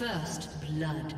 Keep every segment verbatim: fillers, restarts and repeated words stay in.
First blood.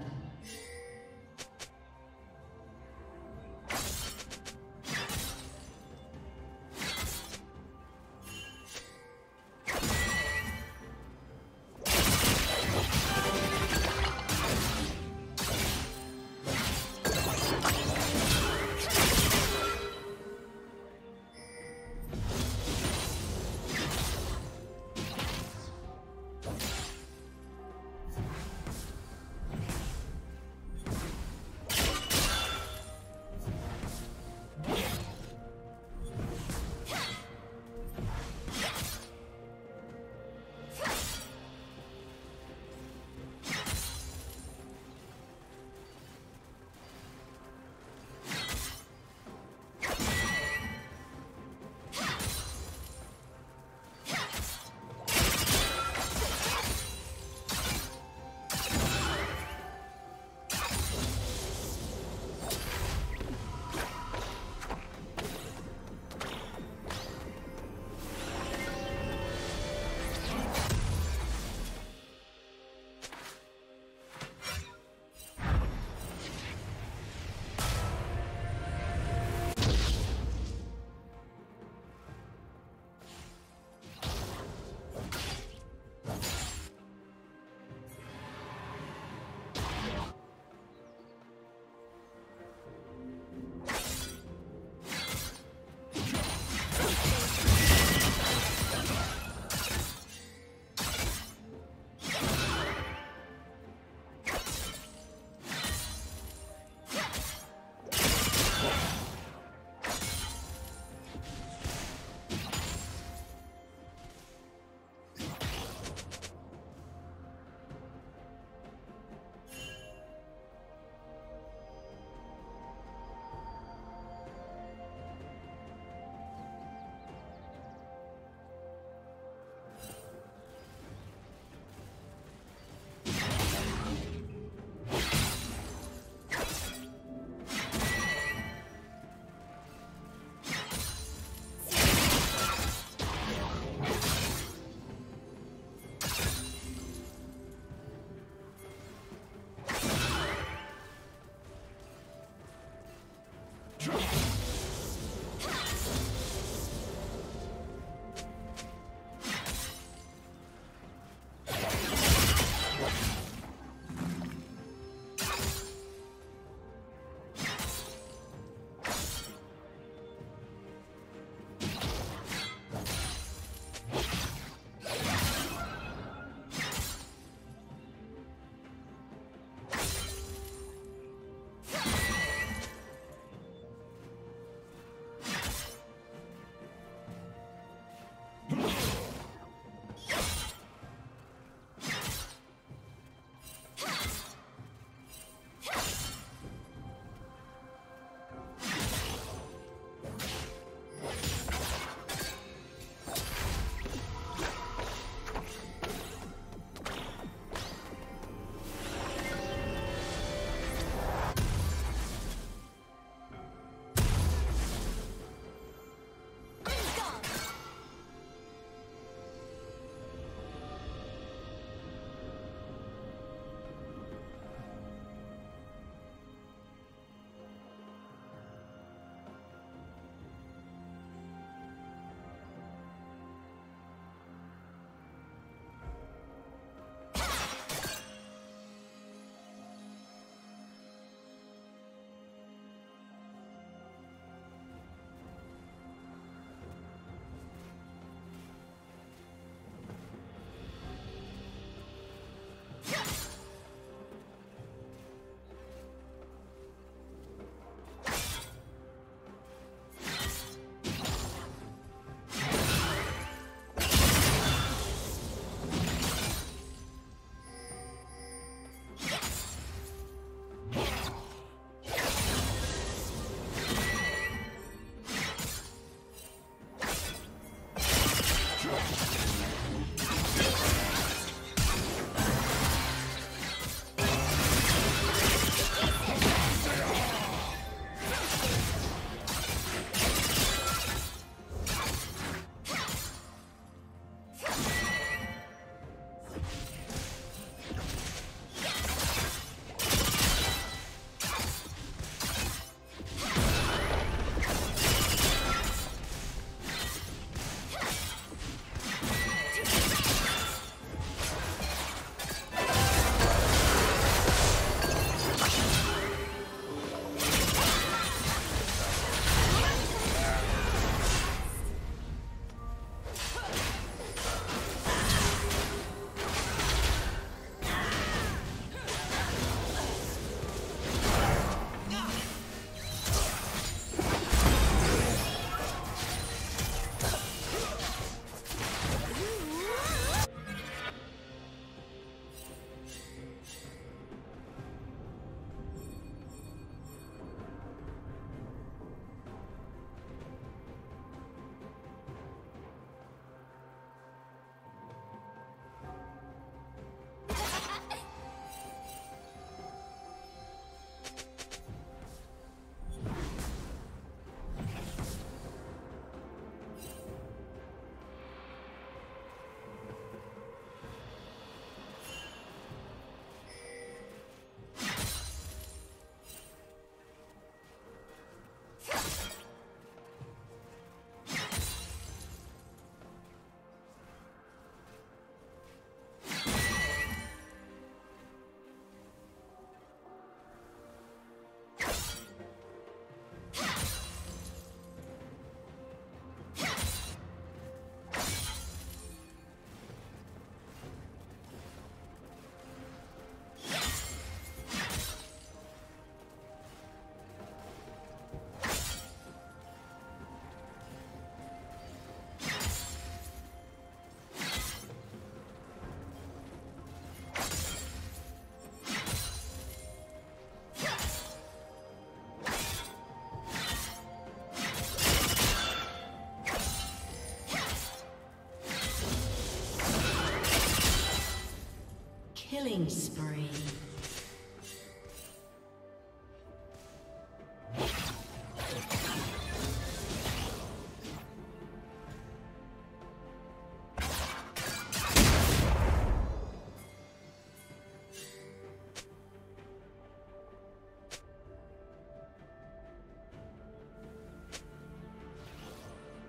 Killing spree.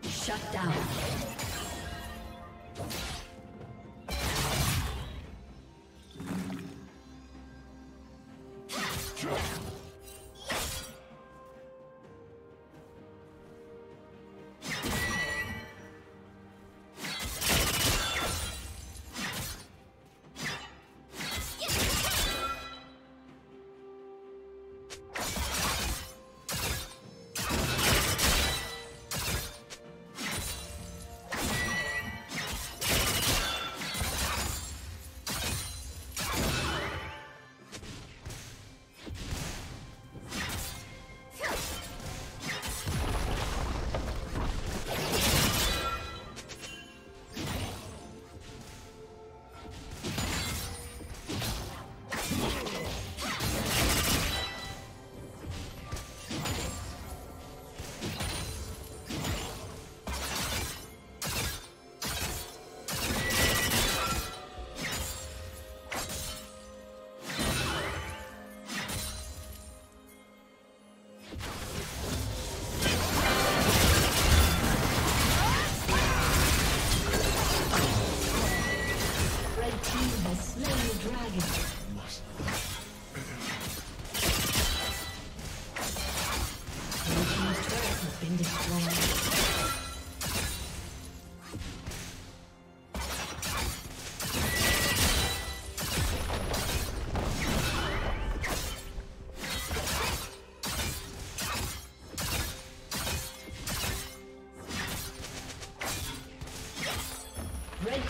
Shut down. Red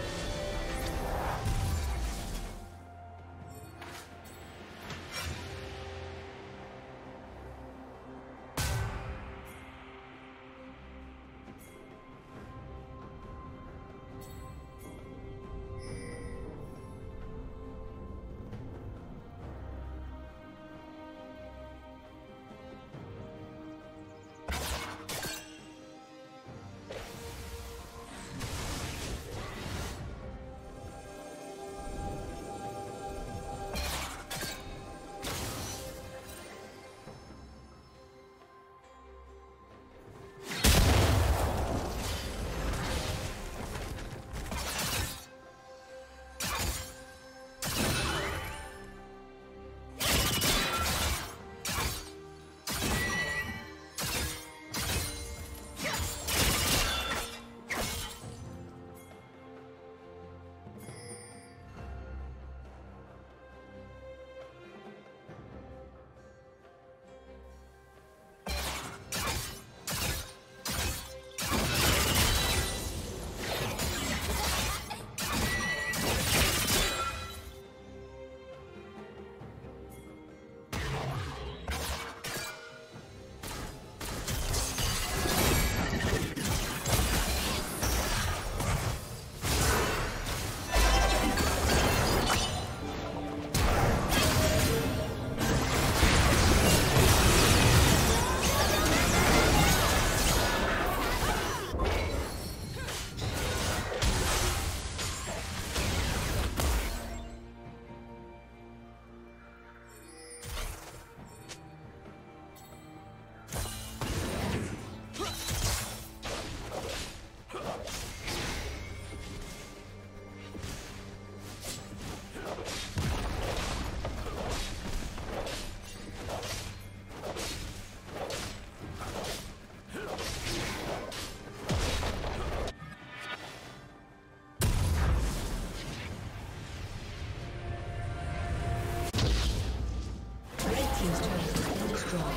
He's trying to destroy.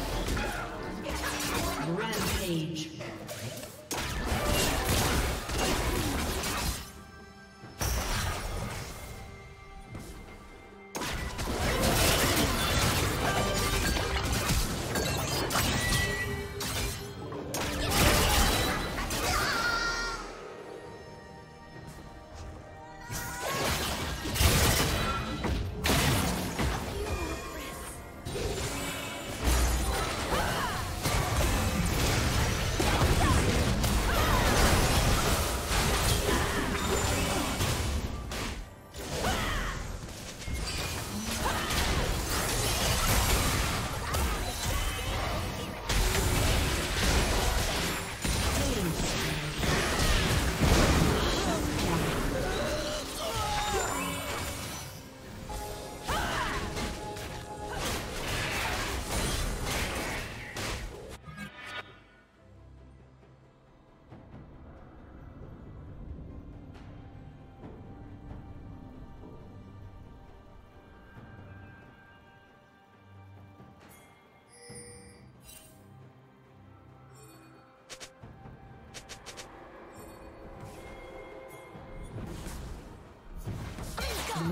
Rampage. Blue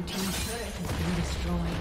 team's turret has been destroyed.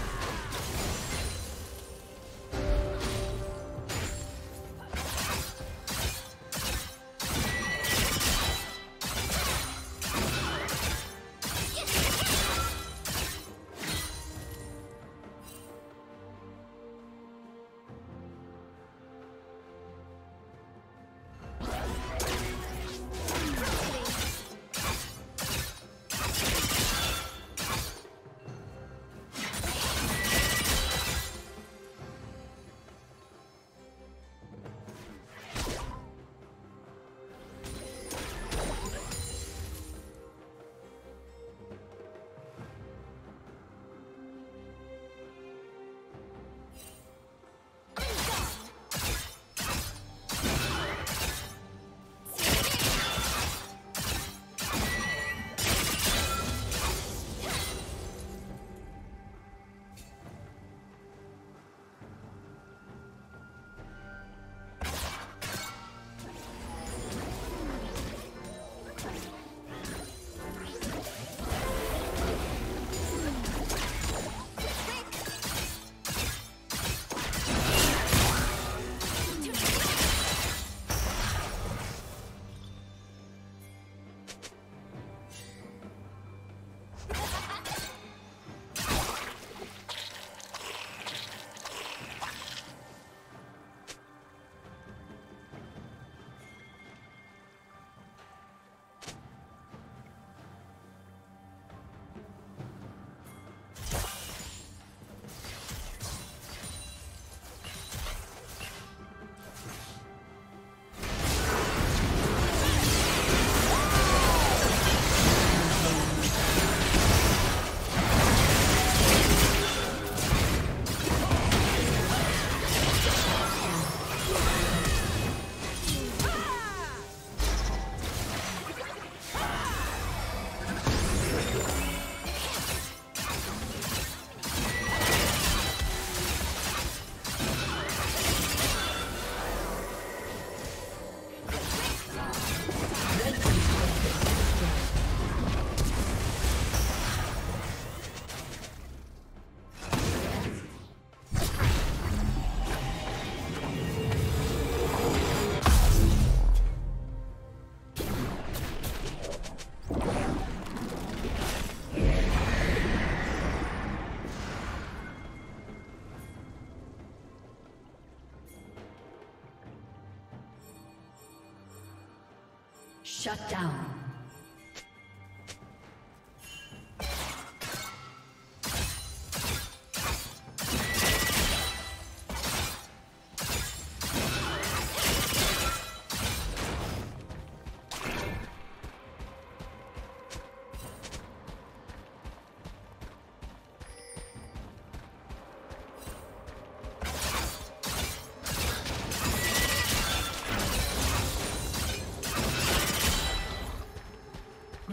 Shut down.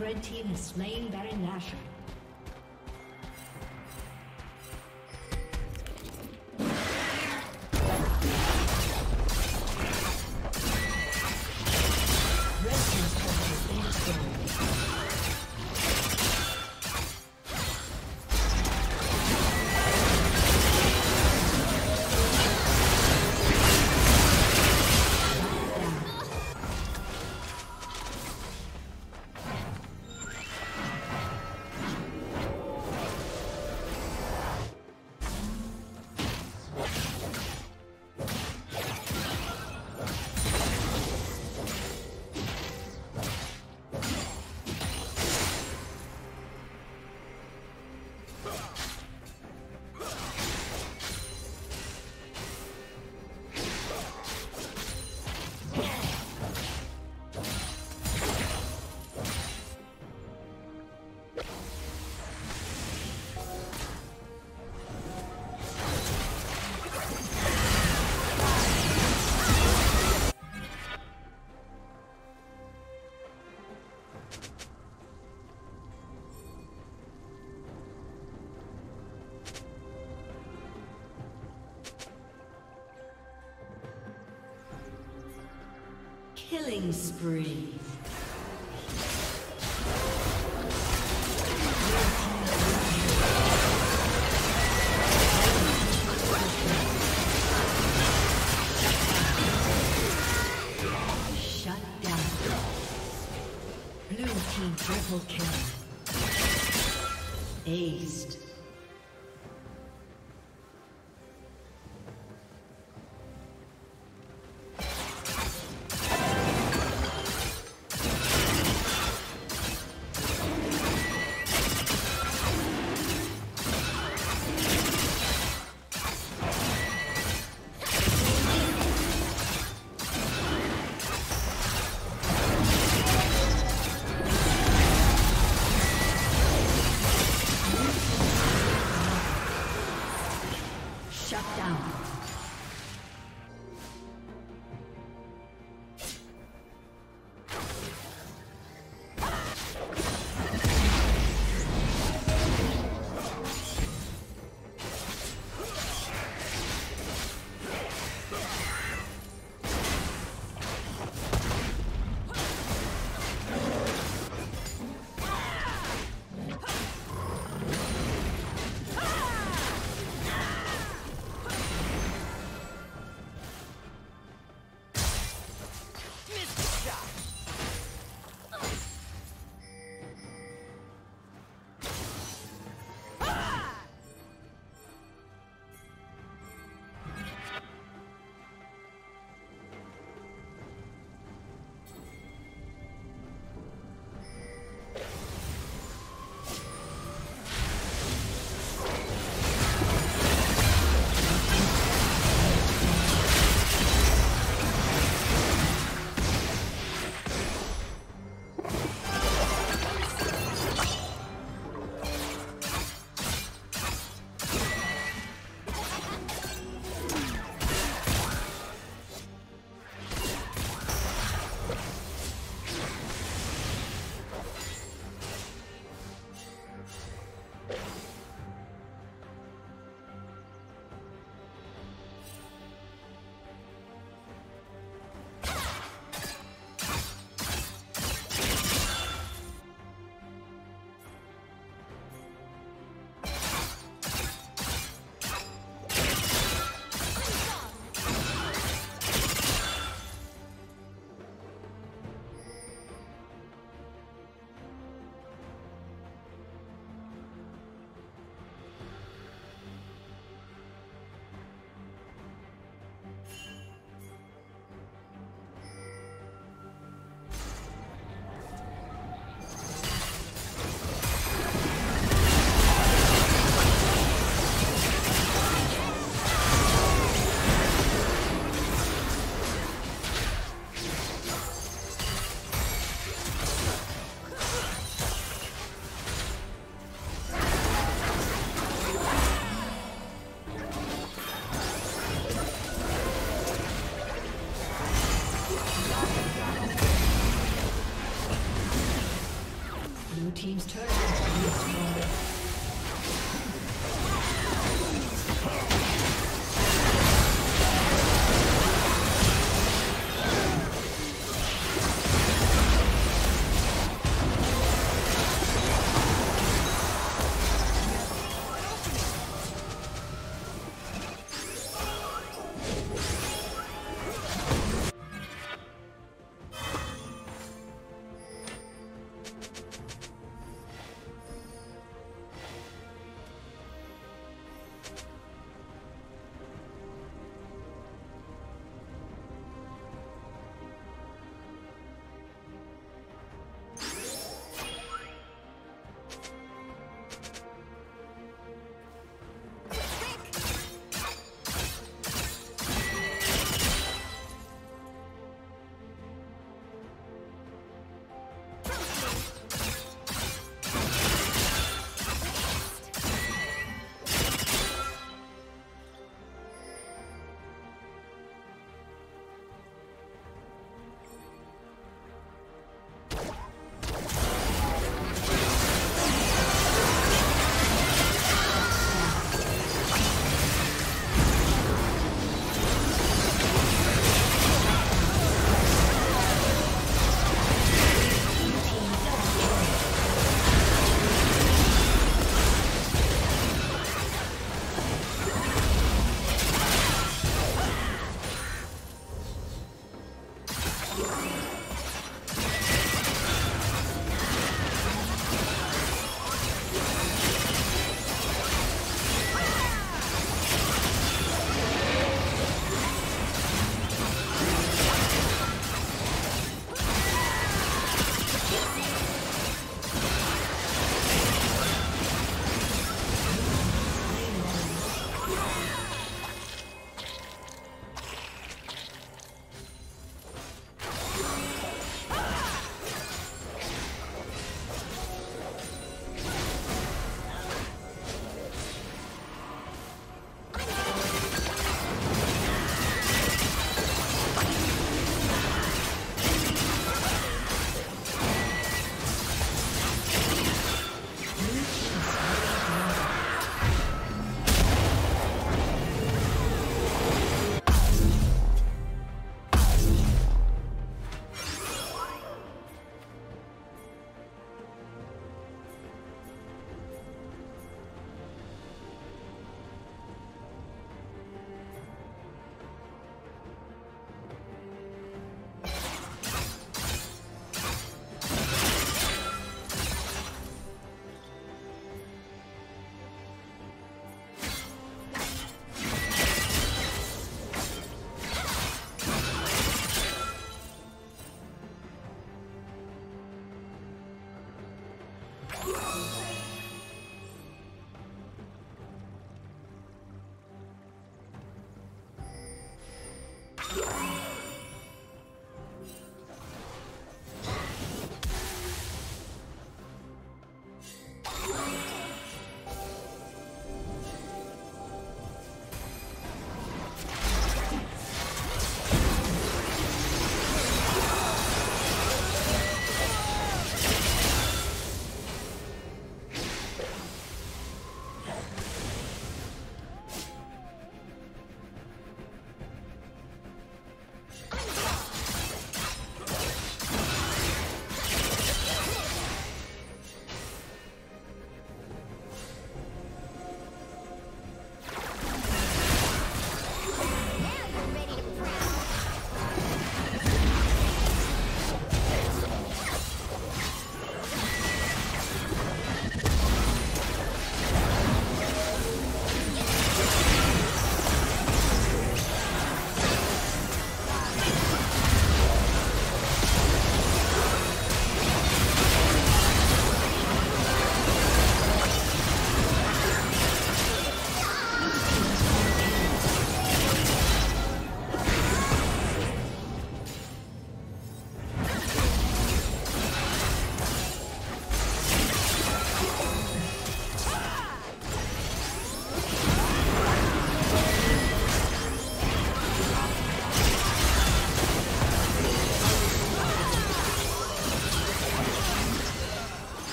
Red team has slain Baron Nashor. Killing spree. Shut down. Blue team triple kill. Aced. team's turret has been destroyed.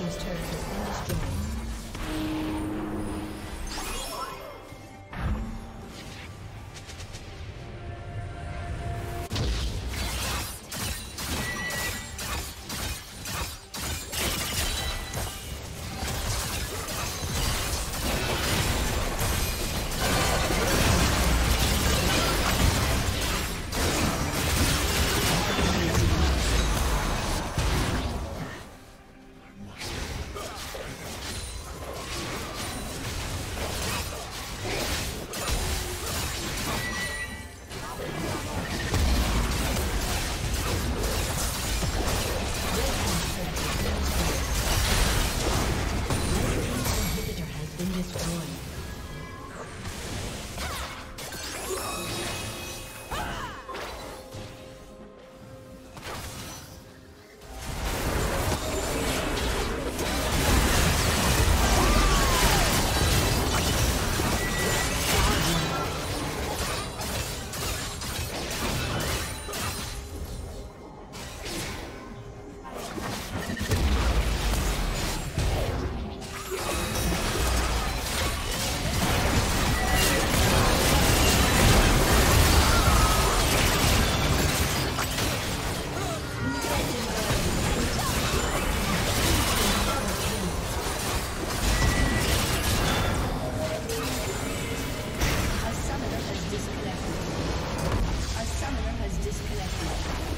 team's turret has been destroyed. Disconnected.